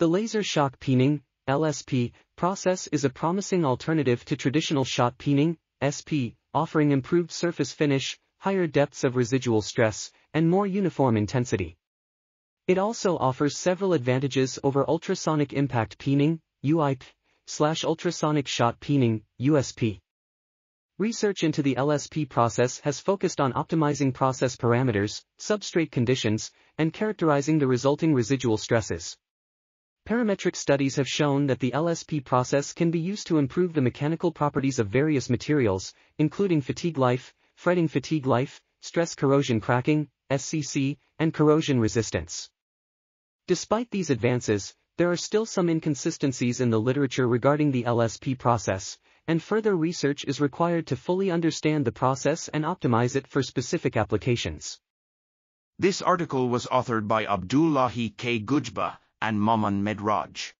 The laser shock peening (LSP) process is a promising alternative to traditional shot peening (SP), offering improved surface finish, higher depths of residual stress, and more uniform intensity. It also offers several advantages over ultrasonic impact peening (UIP/ultrasonic shot peening USP). Research into the LSP process has focused on optimizing process parameters, substrate conditions, and characterizing the resulting residual stresses. Parametric studies have shown that the LSP process can be used to improve the mechanical properties of various materials, including fatigue life, fretting fatigue life, stress corrosion cracking, SCC, and corrosion resistance. Despite these advances, there are still some inconsistencies in the literature regarding the LSP process, and further research is required to fully understand the process and optimize it for specific applications. This article was authored by Abdullahi K. Gujba and Mamoun Medraj.